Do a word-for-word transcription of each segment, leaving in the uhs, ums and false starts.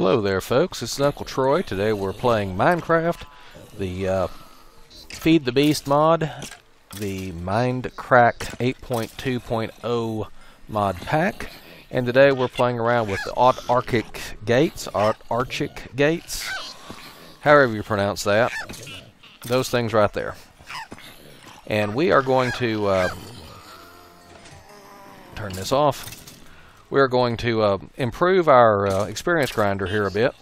Hello there folks, this is Uncle Troy. Today we're playing Minecraft, the uh, Feed the Beast mod, the Mindcrack eight point two point oh mod pack, and today we're playing around with the Autarchic Gates, Autarchic Gates, however you pronounce that, those things right there. And we are going to uh, turn this off. We're going to uh, improve our uh, experience grinder here a bit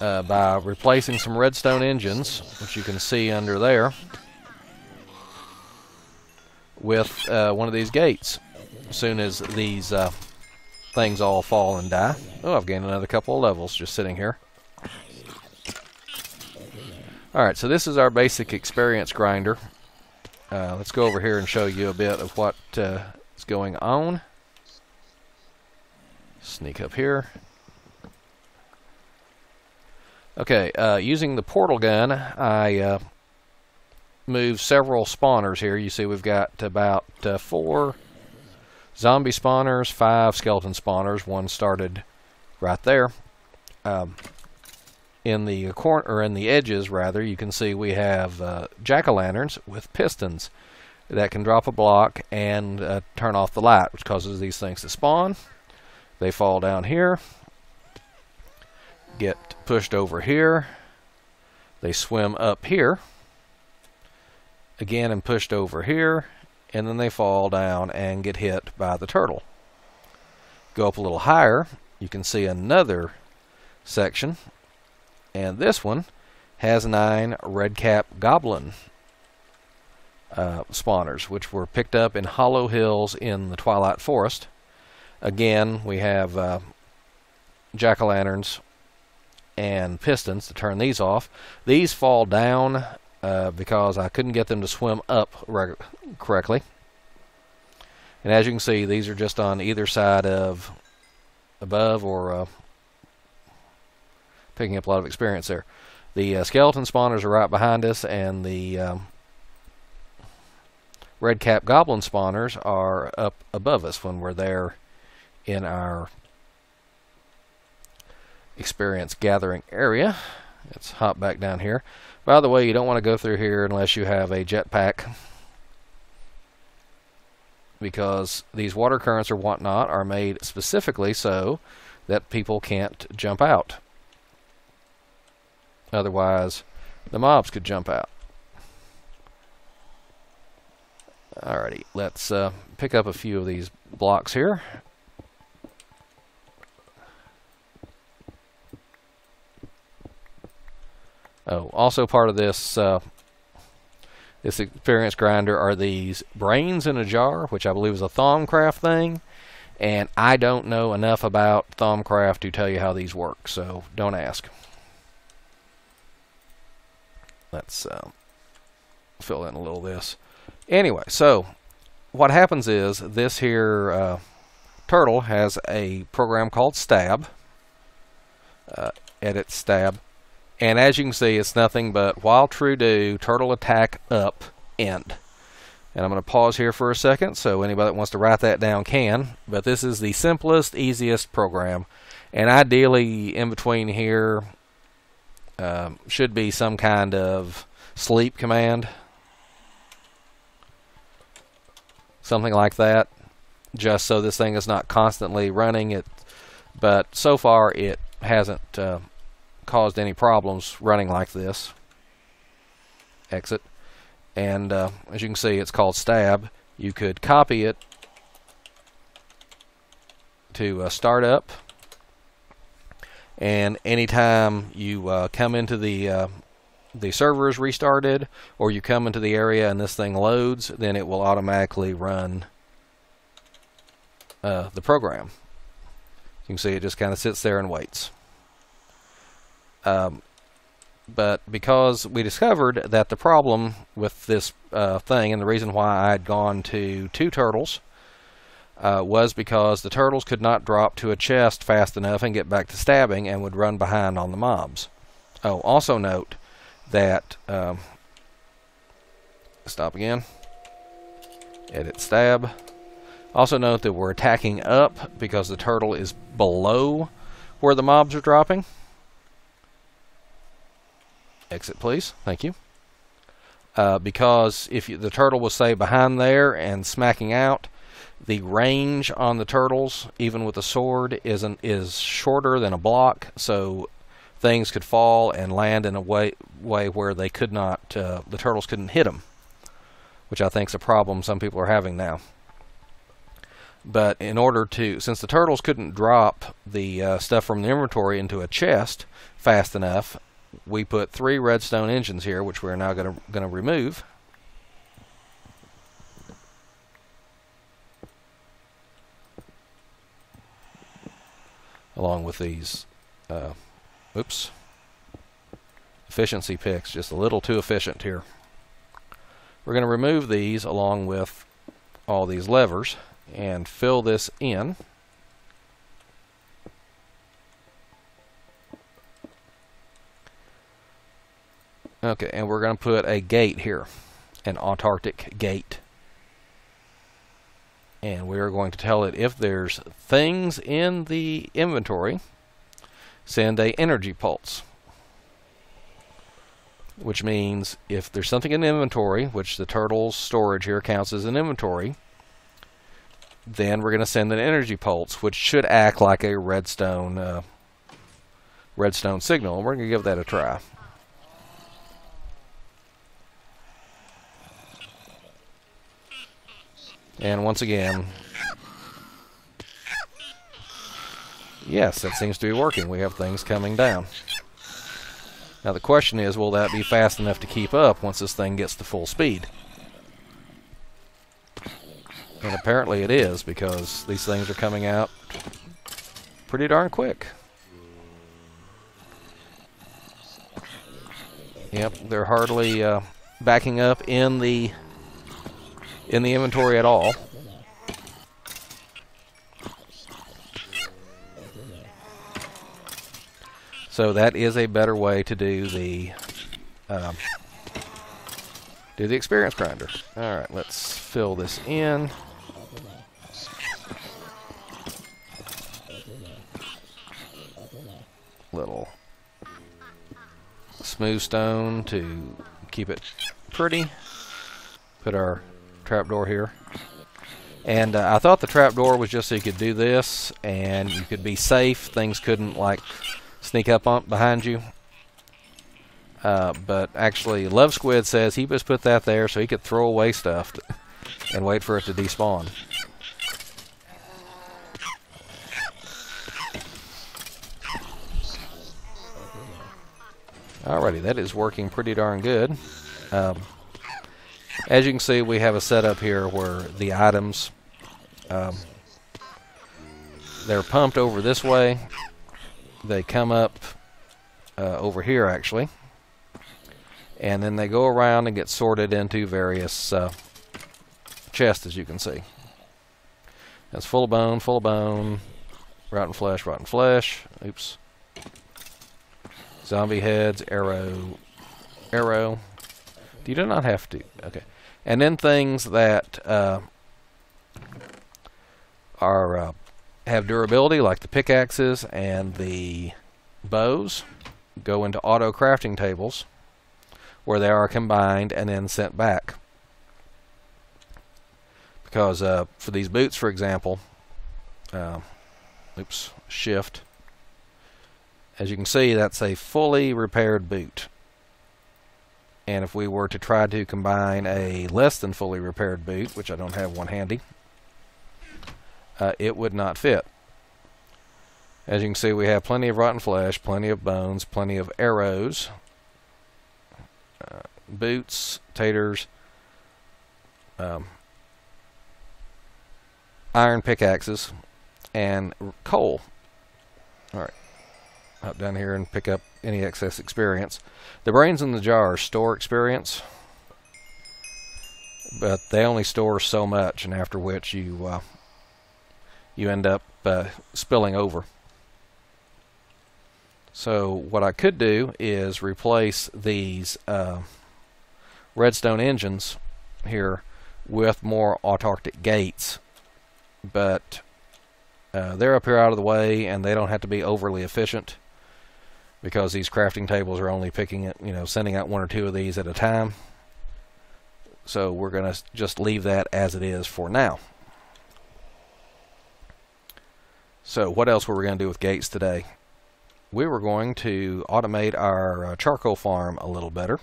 uh, by replacing some redstone engines, which you can see under there, with uh, one of these gates. As soon as these uh, things all fall and die. Oh, I've gained another couple of levels just sitting here. Alright, so this is our basic experience grinder. Uh, let's go over here and show you a bit of what uh, is going on. Sneak up here. Okay, uh, using the portal gun, I uh, moved several spawners here. You see we've got about uh, four zombie spawners, five skeleton spawners. One started right there. Um, in the corner, or in the edges rather, you can see we have uh, jack-o'-lanterns with pistons that can drop a block and uh, turn off the light, which causes these things to spawn. They fall down here, get pushed over here, they swim up here, again and pushed over here, and then they fall down and get hit by the turtle. Go up a little higher, you can see another section, and this one has nine red cap goblin uh, spawners, which were picked up in hollow hills in the Twilight Forest. Again, we have uh, jack-o'-lanterns and pistons to turn these off. These fall down uh, because I couldn't get them to swim up correctly. And as you can see, these are just on either side of above or uh, picking up a lot of experience there. The uh, skeleton spawners are right behind us, and the um, red cap goblin spawners are up above us when we're there in our experience gathering area. Let's hop back down here. By the way, you don't want to go through here unless you have a jetpack, because these water currents or whatnot are made specifically so that people can't jump out. Otherwise, the mobs could jump out. Alrighty, let's uh, pick up a few of these blocks here. Oh, also part of this uh, this experience grinder are these brains in a jar, which I believe is a Thaumcraft thing, and I don't know enough about Thaumcraft to tell you how these work, so don't ask. Let's uh, fill in a little of this. Anyway, so what happens is this here uh, turtle has a program called STAB. Uh, edit STAB. And as you can see, it's nothing but while true do, turtle attack up, end. And I'm going to pause here for a second so anybody that wants to write that down can. But this is the simplest, easiest program. And ideally, in between here, um, should be some kind of sleep command. Something like that. Just so this thing is not constantly running it. But so far, it hasn't Uh, caused any problems running like this. Exit. And uh, as you can see, it's called STAB. You could copy it to uh, start up, and anytime you uh, come into the uh, the server is restarted, or you come into the area and this thing loads, then it will automatically run uh, the program. You can see it just kind of sits there and waits. Um, but because we discovered that the problem with this uh, thing, and the reason why I had gone to two turtles, uh, was because the turtles could not drop to a chest fast enough and get back to stabbing and would run behind on the mobs. Oh, also note that, um, stop again, edit STAB. Also note that we're attacking up because the turtle is below where the mobs are dropping. Exit, please. Thank you. Uh, because if you, the turtle was, say, behind there and smacking out, the range on the turtles, even with a sword, isn't is shorter than a block, so things could fall and land in a way way where they could not, uh, the turtles couldn't hit them, which I think is a problem some people are having now. But in order to, since the turtles couldn't drop the uh, stuff from the inventory into a chest fast enough, we put three redstone engines here, which we're now going to going to remove. Along with these, uh, oops, efficiency picks, just a little too efficient here. We're going to remove these along with all these levers and fill this in. Okay, and we're going to put a gate here, an Autarchic Gate. And we are going to tell it if there's things in the inventory, send a energy pulse. Which means if there's something in the inventory, which the turtle's storage here counts as an inventory, then we're going to send an energy pulse, which should act like a redstone, uh, redstone signal. And we're going to give that a try. And once again, yes, that seems to be working. We have things coming down. Now the question is, will that be fast enough to keep up once this thing gets to full speed? And apparently it is, because these things are coming out pretty darn quick. Yep, they're hardly uh, backing up in the in the inventory at all. So that is a better way to do the um, do the experience grinder. All right, let's fill this in. Little smooth stone to keep it pretty. Put our trapdoor here, and uh, I thought the trapdoor was just so you could do this and you could be safe, things couldn't like sneak up on behind you, uh, but actually Love Squid says he just put that there so he could throw away stuff to, and wait for it to despawn. Alrighty, that is working pretty darn good. um, As you can see, we have a setup here where the items, um, they're pumped over this way. They come up uh, over here, actually. And then they go around and get sorted into various uh, chests, as you can see. That's full of bone, full of bone, rotten flesh, rotten flesh. Oops. Zombie heads, arrow, arrow. You do not have to. Okay. And then things that uh, are uh, have durability, like the pickaxes and the bows, go into auto crafting tables, where they are combined and then sent back. Because uh, for these boots, for example, uh, oops, shift. As you can see, that's a fully repaired boot. And if we were to try to combine a less than fully repaired boot, which I don't have one handy, uh, it would not fit. As you can see, we have plenty of rotten flesh, plenty of bones, plenty of arrows, uh, boots, taters, um, iron pickaxes, and coal. All right. Hop down here and pick up any excess experience. The brains in the jar store experience, but they only store so much, and after which you uh, you end up uh, spilling over. So what I could do is replace these uh, redstone engines here with more Autarchic Gates, but Uh, they're up here out of the way, and they don't have to be overly efficient because these crafting tables are only picking it, you know, sending out one or two of these at a time. So we're going to just leave that as it is for now. So what else were we going to do with gates today? We were going to automate our uh, charcoal farm a little better.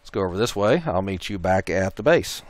Let's go over this way. I'll meet you back at the base.